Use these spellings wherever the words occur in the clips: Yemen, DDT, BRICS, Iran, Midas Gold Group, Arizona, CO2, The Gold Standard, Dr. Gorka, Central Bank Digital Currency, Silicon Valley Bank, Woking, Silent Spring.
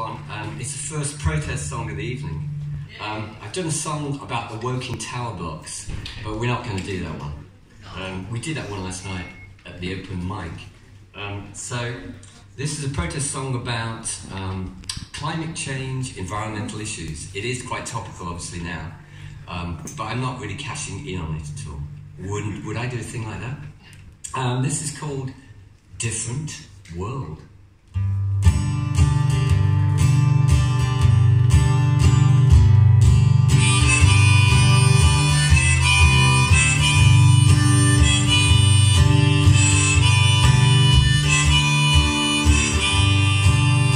one. It's the first protest song of the evening. I've done a song about the Woking tower blocks, but we're not going to do that one. We did that one last night at the open mic. So this is a protest song about climate change, environmental issues. It is quite topical, obviously, now, but I'm not really cashing in on it at all. Would I do a thing like that? This is called Different World.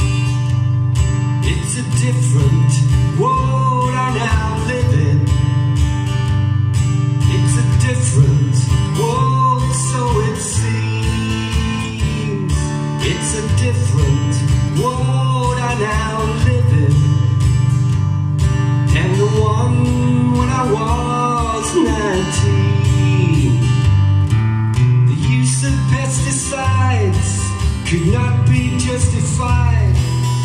Different world I now live in. It's a different world, so it seems. It's a different world I now live in than the one when I was 19. The use of pesticides could not be justified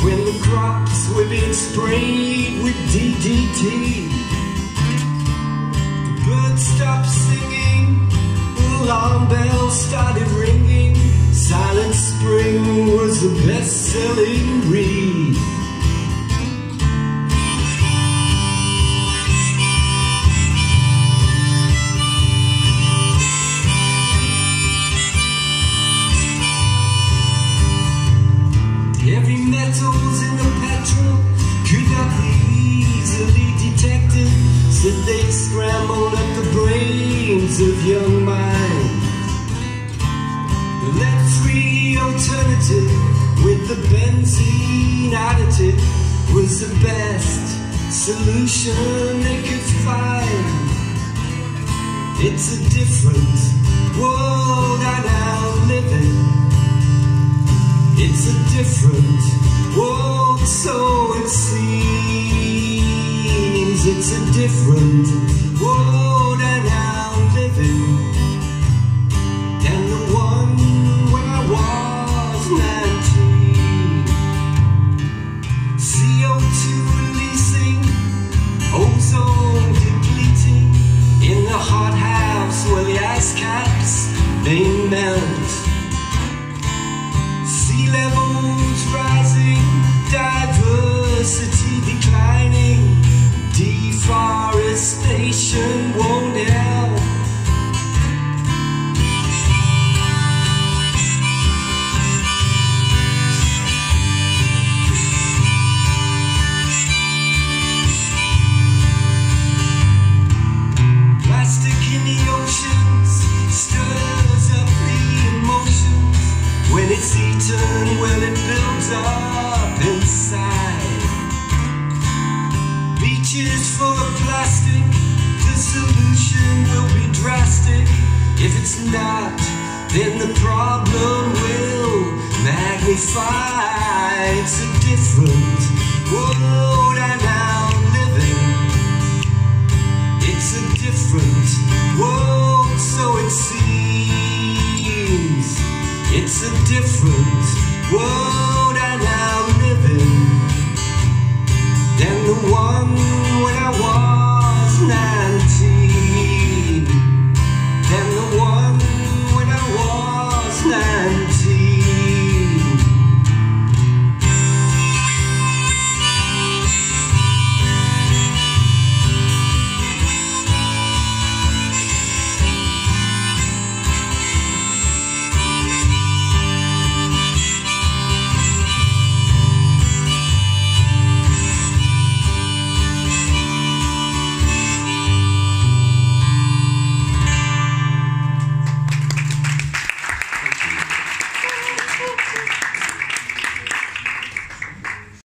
when the crops were being sprayed with DDT. The birds stopped singing, alarm bells started ringing. Silent Spring was the best-selling read. Heavy metals in the petrol could not be easily detected, so they scrambled at the brains of young minds. The lead-free alternative with the benzene additive was the best solution they could find. It's a different world I now live in. It's a different world, so it seems. It's a different world and I'm living than the one when I was 19. CO2 releasing, ozone depleting, in the hot house where the ice caps, they melt. Levels rising, diversity declining, deforestation won't help. Plastic in the oceans stirs up the emotions. When it's eaten, well, it builds up inside. Beaches full of plastic, the solution will be drastic. If it's not, then the problem will magnify. It's a different world I'm now living. It's a different world, so it seems. It's a different world.